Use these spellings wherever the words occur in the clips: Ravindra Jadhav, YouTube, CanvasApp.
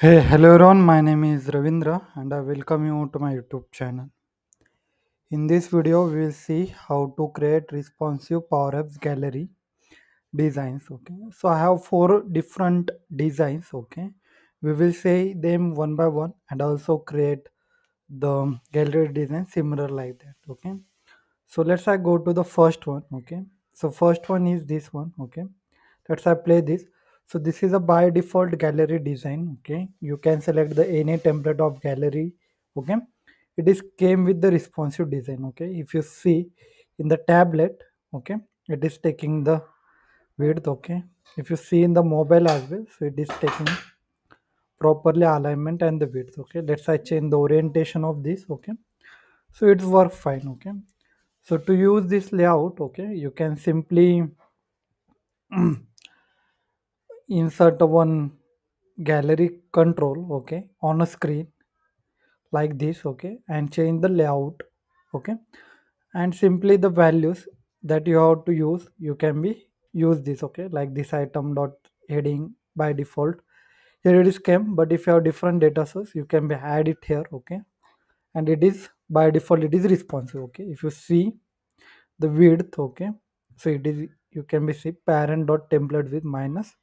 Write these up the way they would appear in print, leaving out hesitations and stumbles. Hey, hello everyone. My name is Ravindra and I welcome you to my YouTube channel. In this video, we will see how to create responsive Power Apps gallery designs. So I have four different designs. We will see them one by one and also create the gallery design similar like that. So let's go to the first one. So first one is this one. Let's play this. So this is a by default gallery design. You can select the any template of gallery. It is came with the responsive design. If you see in the tablet, it is taking the width. If you see in the mobile as well, so it is taking properly alignment and the width. Let's change the orientation of this. So it's work fine. So to use this layout, you can simply insert one gallery control on a screen like this and change the layout and simply the values that you have to use you can be use this like this item dot heading by default here it is came, but if you have different data source you can be add it here and it is by default it is responsive if you see the width so it is you can be see parent dot template with minus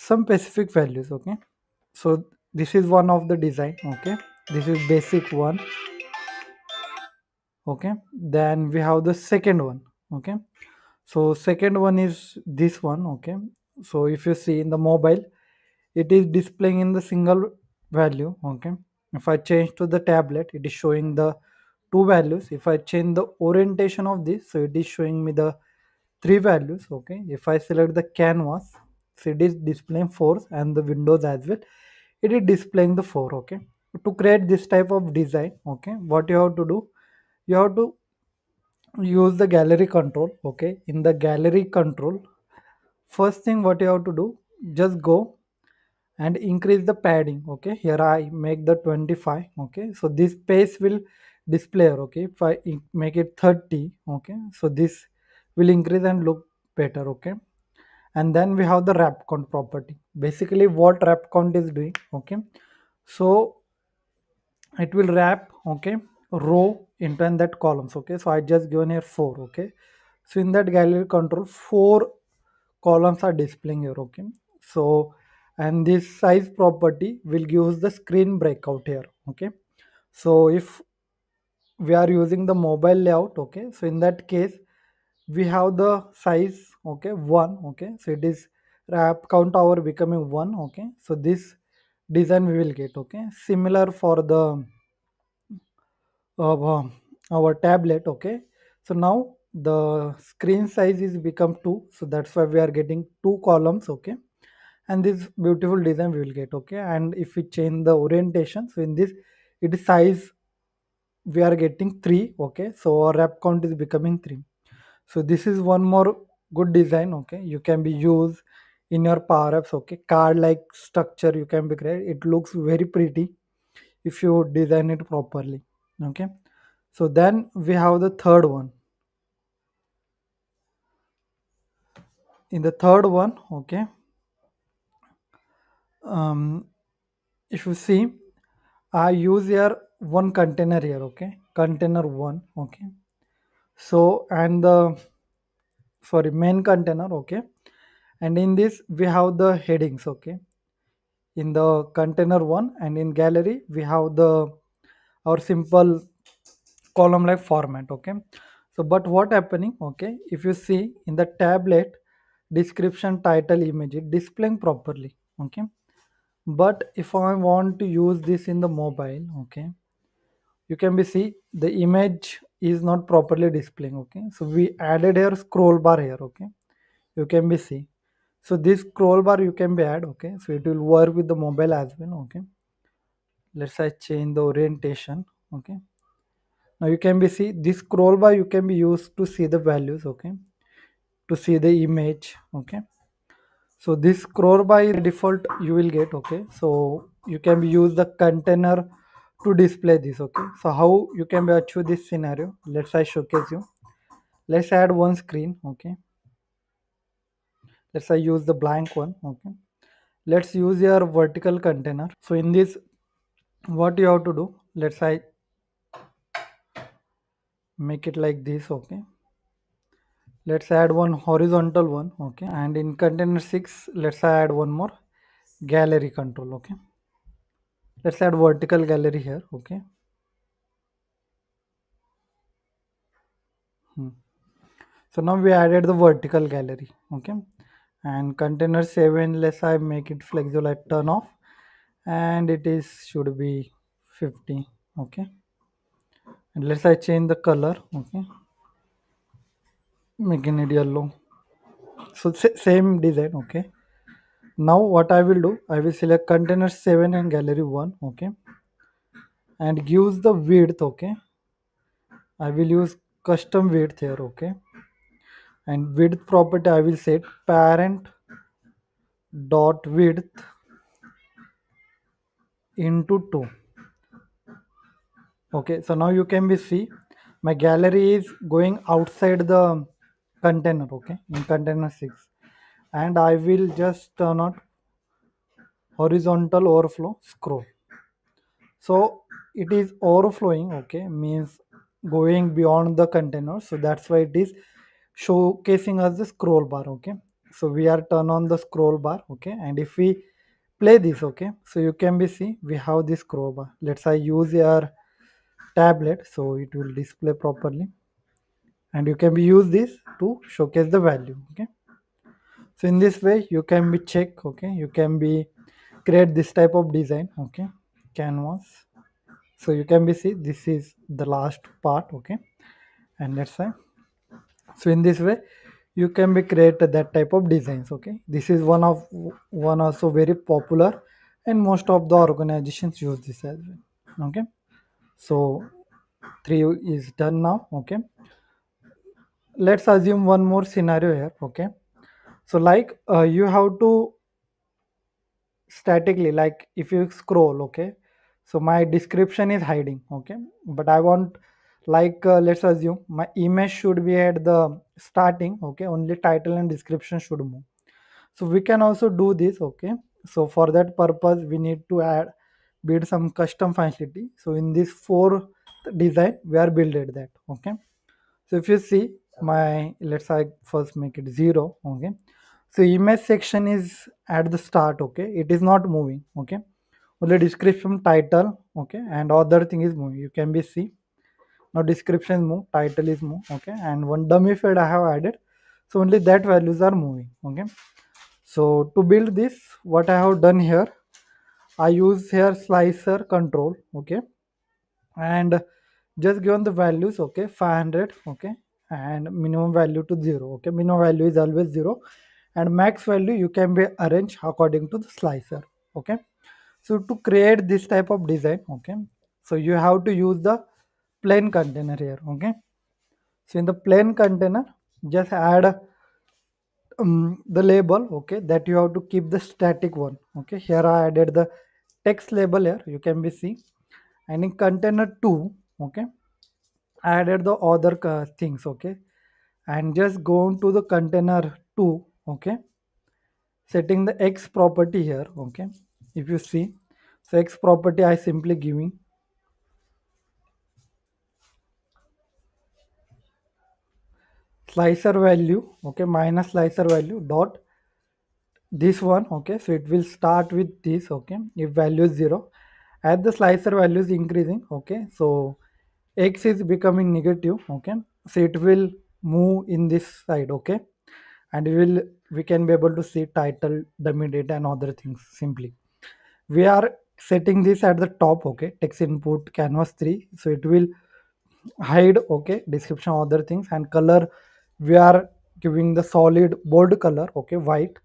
some specific values so this is one of the design this is basic one then we have the second one so second one is this one so if you see in the mobile it is displaying in the single value if I change to the tablet it is showing the two values if I change the orientation of this so it is showing me the three values if I select the canvas so it is displaying 4 and the windows as well it is displaying the 4 to create this type of design what you have to do you have to use the gallery control in the gallery control first thing what you have to do just go and increase the padding here I make the 25 so this space will display if I make it 30 so this will increase and look better and then we have the wrap count property. Basically what wrap count is doing so it will wrap row into and that columns so I just given here 4 so in that gallery control 4 columns are displaying here so and this size property will give us the screen breakout here so if we are using the mobile layout so in that case we have the size 1 so it is wrap count hour becoming 1 so this design we will get similar for the our tablet so now the screen size is become 2 so that's why we are getting 2 columns and this beautiful design we will get and if we change the orientation so in this it is size we are getting 3 so our wrap count is becoming 3 so this is one more good design you can be used in your Power Apps card like structure you can be create it looks very pretty if you design it properly so then we have the third one in the third one if you see I use here one container here container 1 so and the main container and in this we have the headings in the container 1 and in gallery we have the our simple column like format so but what happening if you see in the tablet description title image it displaying properly but if I want to use this in the mobile you can be see the image is not properly displaying so we added here scroll bar here you can be see so this scroll bar you can be add so it will work with the mobile as well let's change the orientation now you can be see this scroll bar you can be used to see the values to see the image so this scroll by default you will get so you can be use the container to display this so how you can be achieve this scenario let's showcase you let's add one screen let's use the blank one Let's use your vertical container. So in this, what you have to do, let's I make it like this. Okay, let's add one horizontal one. Okay, and in container 6, let's add one more gallery control. Okay, let's add vertical gallery here. Okay, so now we added the vertical gallery. Okay, and container 7, let's I make it flexible at turn off, and it is should be 50. Okay, and let's I change the color. Okay, making it yellow. So same design. Okay, now what I will do, I will select container 7 and gallery 1. Okay, and gives the width. Okay, I will use custom width here. Okay, and width property I will set parent dot width into 2. Okay, so now you can be see my gallery is going outside the container. Okay, in container 6, and I will just turn on horizontal overflow scroll. So it is overflowing. Okay, means going beyond the container, so that's why it is showcasing us the scroll bar. Okay, so we are turn on the scroll bar. Okay, and if we play this, okay, so you can be see we have this scroll bar. Let's I use your tablet, so it will display properly, and you can be use this to showcase the value. Okay, so in this way you can be check. Okay, you can be create this type of design. Okay, canvas. So you can be see this is the last part. Okay, and let's say, so in this way you can be create that type of designs. Okay, this is one also very popular, and most of the organizations use this as well. Okay, so 3 is done now. Okay, let's assume one more scenario here. Okay, so like you have to statically, like if you scroll, okay, so my description is hiding. Okay, but I want, like let's assume my image should be at the starting. Okay, only title and description should move. So we can also do this. Okay, so for that purpose we need to add build some custom functionality. So in this 4th design we are builded that. Okay, so if you see my, let's I first make it 0. Okay, so image section is at the start. Okay, it is not moving. Okay, only description, title, okay, and other thing is moving. You can be see now description move, title is move. Okay, and one dummy field I have added, so only that values are moving. Okay, so to build this, what I have done here, I use here slicer control. Okay, and just given the values. Okay, 500. Okay, and minimum value to 0. Okay, minimum value is always 0, and max value you can be arranged according to the slicer. Okay, so to create this type of design, okay, so you have to use the plain container here. Okay, so in the plain container just add the label. Okay, that you have to keep the static one. Okay, here I added the text label here, you can be see, and in container 2, okay, I added the other things. Okay, and just go on to the container 2. Okay, setting the X property here. Okay, if you see, so X property I simply giving slicer value. Okay, minus slicer value dot this one. Okay, so it will start with this. Okay, if value is 0, as the slicer value is increasing, okay, so X is becoming negative. Okay, so it will move in this side. Okay, and we can be able to see title, dummy data, and other things. Simply we are setting this at the top. Okay, text input canvas 3, so it will hide. Okay, description, other things, and color we are giving the solid bold color. Okay, white.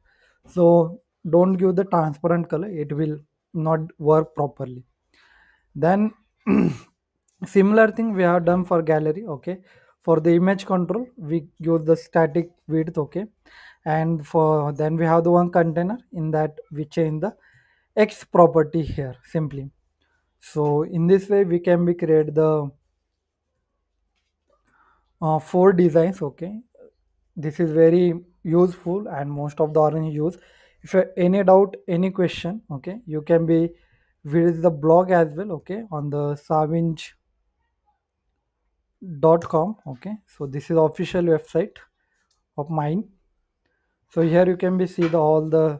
So don't give the transparent color, it will not work properly. Then similar thing we have done for gallery. Okay, for the image control we give the static width. Okay, and for then we have the one container, in that we change the X property here simply. So in this way we can be create the 4 designs. Okay, this is very useful, and most of the orange use If you have any doubt, any question, okay, you can be visit the blog as well, okay, on the savinj.com. okay, so this is official website of mine. So here you can be see the all the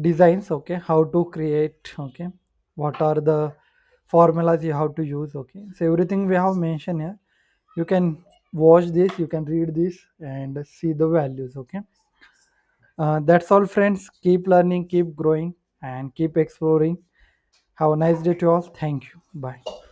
designs, okay, how to create, okay, what are the formulas you have to use, okay, so everything we have mentioned here. You can watch this, you can read this and see the values, okay. That's all, friends. Keep learning, keep growing and keep exploring. Have a nice day to all. Thank you. Bye.